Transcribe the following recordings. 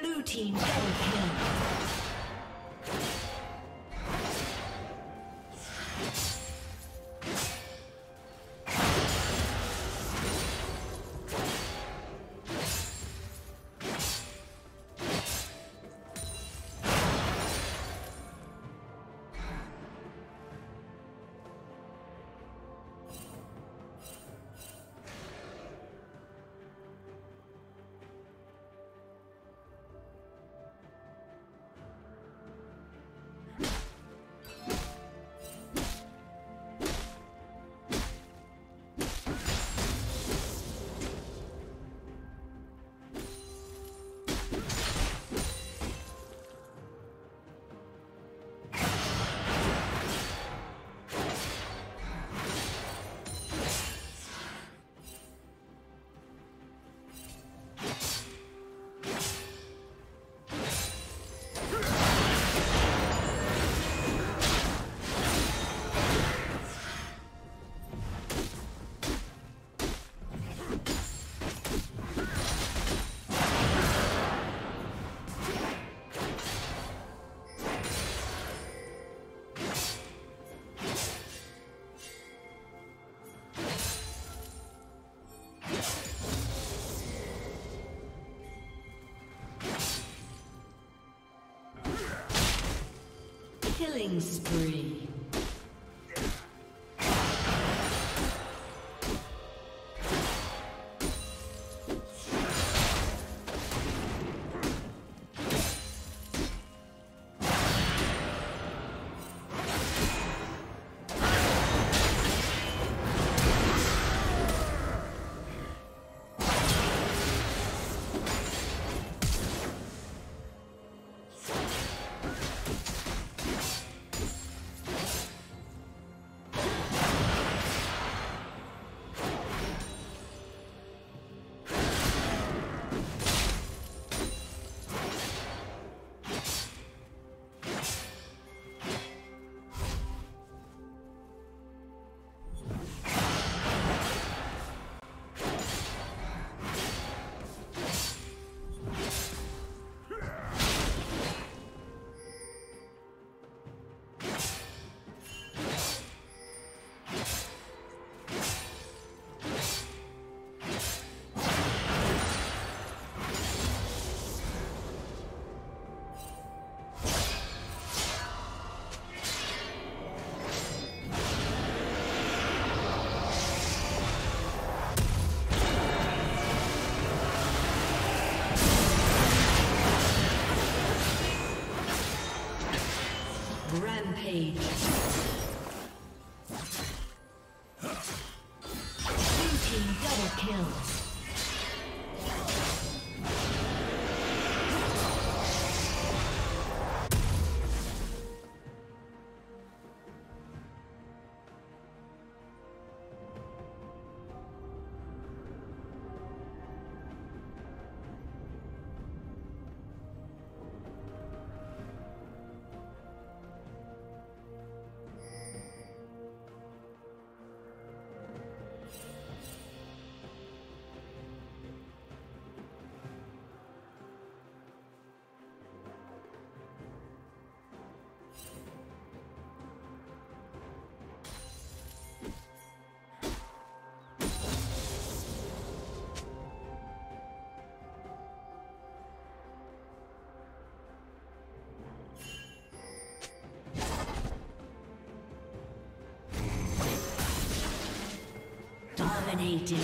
Blue team double kill. Killing spree. Page. Dominating.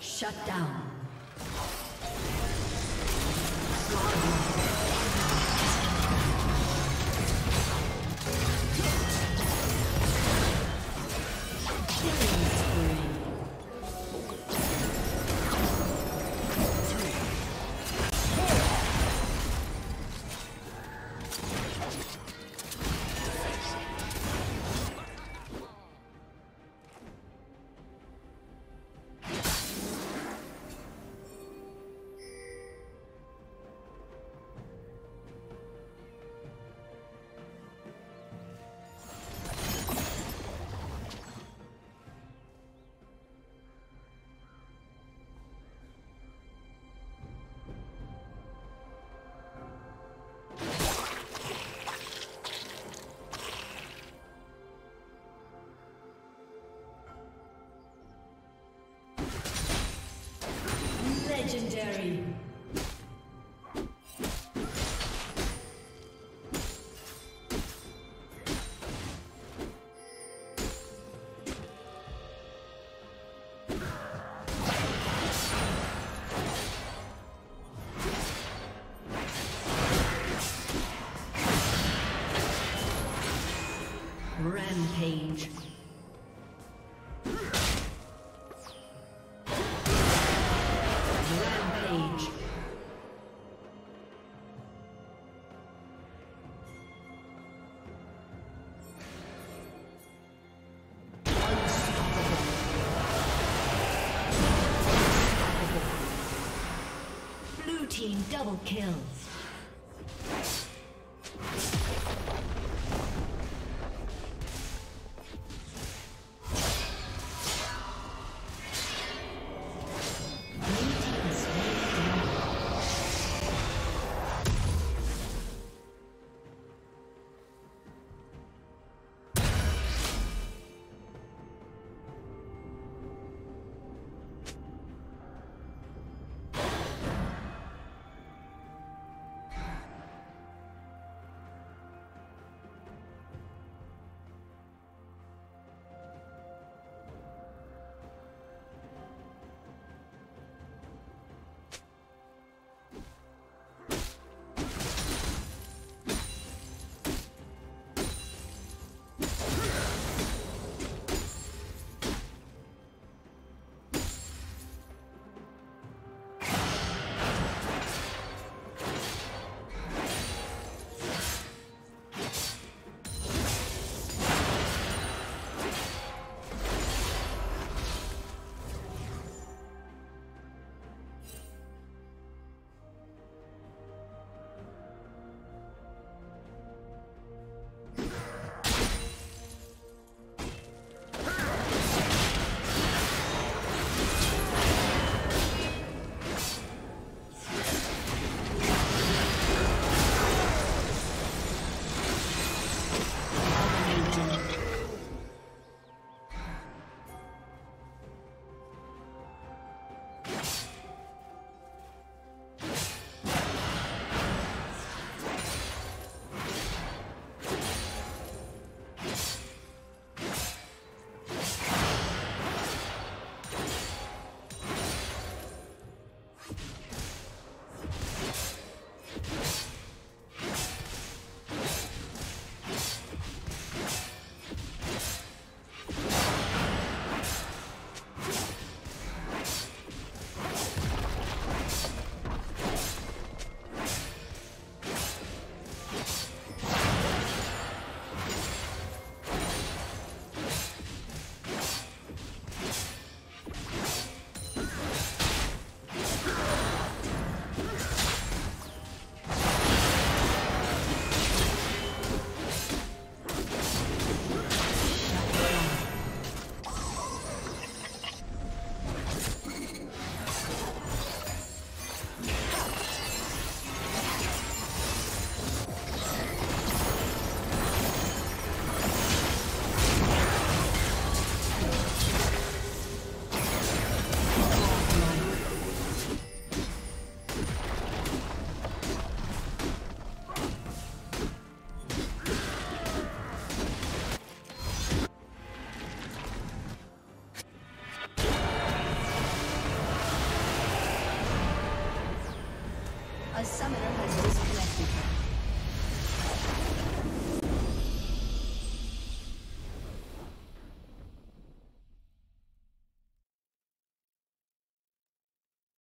Shut down. Rampage. Double kill.